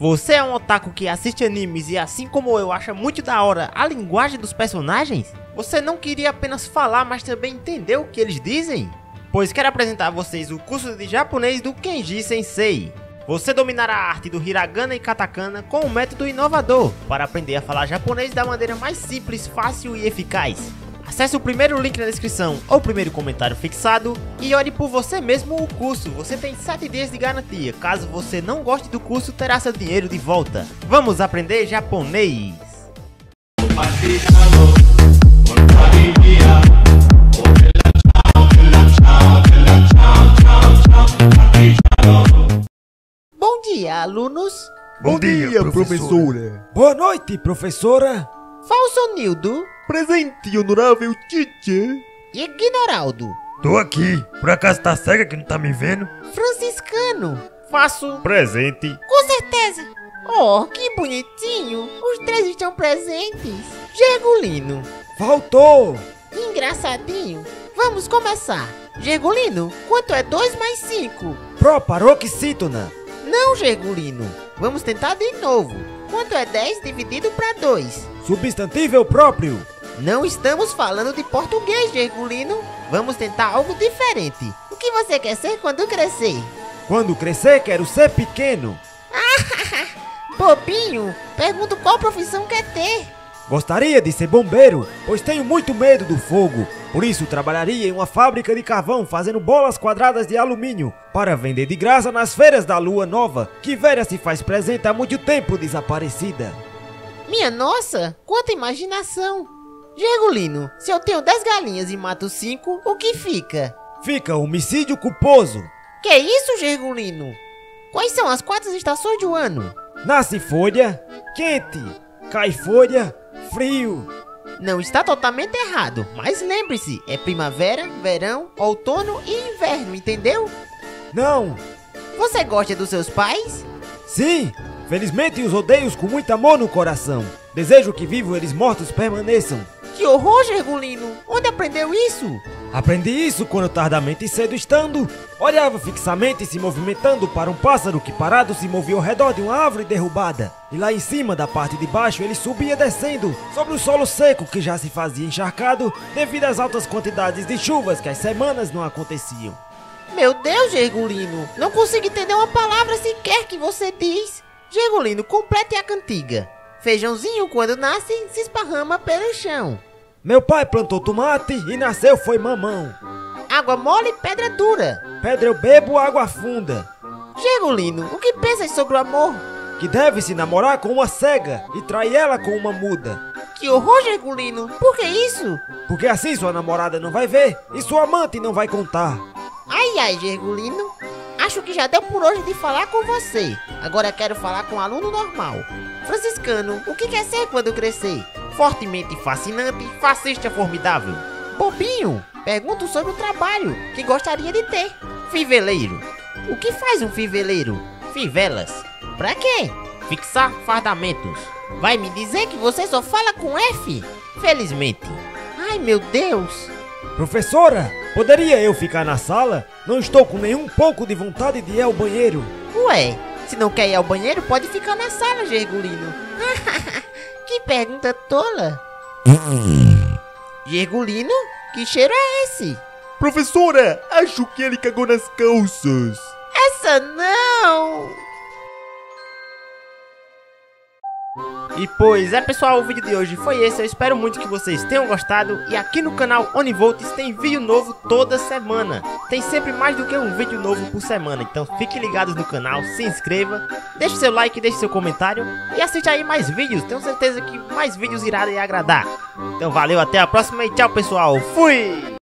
Você é um otaku que assiste animes e, assim como eu, acha muito da hora a linguagem dos personagens? Você não queria apenas falar, mas também entender o que eles dizem? Pois quero apresentar a vocês o curso de japonês do Kenji Sensei. Você dominará a arte do hiragana e katakana com um método inovador para aprender a falar japonês da maneira mais simples, fácil e eficaz. Acesse o primeiro link na descrição ou o primeiro comentário fixado e olhe por você mesmo o curso. Você tem 7 dias de garantia. Caso você não goste do curso, terá seu dinheiro de volta. Vamos aprender japonês! Bom dia, alunos! Bom dia, professora! Boa noite, professora! Falsonildo, presente, honorável Tite. Ignoraldo, tô aqui. Por acaso tá cega que não tá me vendo? Franciscano, faço presente. Com certeza. Oh, que bonitinho. Os três estão presentes. Gergulino, faltou. Engraçadinho. Vamos começar. Gergulino, quanto é 2 mais 5? Proparoxítona. Não, Gergulino. Vamos tentar de novo. Quanto é 10 dividido para 2? Substantivo próprio. Não estamos falando de português, Gergulino. Vamos tentar algo diferente. O que você quer ser quando crescer? Quando crescer, quero ser pequeno. Bobinho, pergunto qual profissão quer ter. Gostaria de ser bombeiro, pois tenho muito medo do fogo. Por isso, trabalharia em uma fábrica de carvão fazendo bolas quadradas de alumínio para vender de graça nas feiras da lua nova, que velha se faz presente há muito tempo desaparecida. Minha nossa, quanta imaginação! Gergulino, se eu tenho 10 galinhas e mato 5, o que fica? Fica homicídio culposo. Que isso, Gergulino? Quais são as 4 estações do ano? Nasce folha, quente, cai folha, frio. Não está totalmente errado, mas lembre-se, é primavera, verão, outono e inverno, entendeu? Não. Você gosta dos seus pais? Sim, felizmente os odeio com muito amor no coração. Desejo que vivos eles mortos permaneçam. Que horror, Gergulino! Onde aprendeu isso? Aprendi isso quando tardamente e cedo estando, olhava fixamente se movimentando para um pássaro que parado se movia ao redor de uma árvore derrubada. E lá em cima da parte de baixo ele subia descendo, sobre o solo seco que já se fazia encharcado devido às altas quantidades de chuvas que as semanas não aconteciam. Meu Deus, Gergulino! Não consigo entender uma palavra sequer que você diz. Gergulino, complete a cantiga. Feijãozinho, quando nasce, se esparrama pelo chão. Meu pai plantou tomate e nasceu foi mamão. Água mole, pedra dura. Pedra eu bebo, água afunda. Gergulino, o que pensas sobre o amor? Que deve-se namorar com uma cega e trair ela com uma muda. Que horror, Gergulino, por que isso? Porque assim sua namorada não vai ver e sua amante não vai contar. Ai, ai, Gergulino, acho que já deu por hoje de falar com você. Agora quero falar com um aluno normal. Franciscano, o que quer ser quando crescer? Fortemente fascinante, fascista formidável. Bobinho, pergunto sobre o trabalho que gostaria de ter. Fiveleiro, o que faz um fiveleiro? Fivelas. Pra quê? Fixar fardamentos. Vai me dizer que você só fala com F? Felizmente. Ai, meu Deus. Professora, poderia eu ficar na sala? Não estou com nenhum pouco de vontade de ir ao banheiro. Ué, se não quer ir ao banheiro, pode ficar na sala, Gergulino. Que pergunta tola. Gergulino, que cheiro é esse? Professora, acho que ele cagou nas calças. Essa não! E pois é, pessoal, o vídeo de hoje foi esse. Eu espero muito que vocês tenham gostado. E aqui no canal OneVolts tem vídeo novo toda semana. Tem sempre mais do que um vídeo novo por semana. Então fiquem ligados no canal, se inscreva, deixe seu like, deixe seu comentário e assiste aí mais vídeos. Tenho certeza que mais vídeos irá lhe agradar. Então valeu, até a próxima e tchau, pessoal. Fui!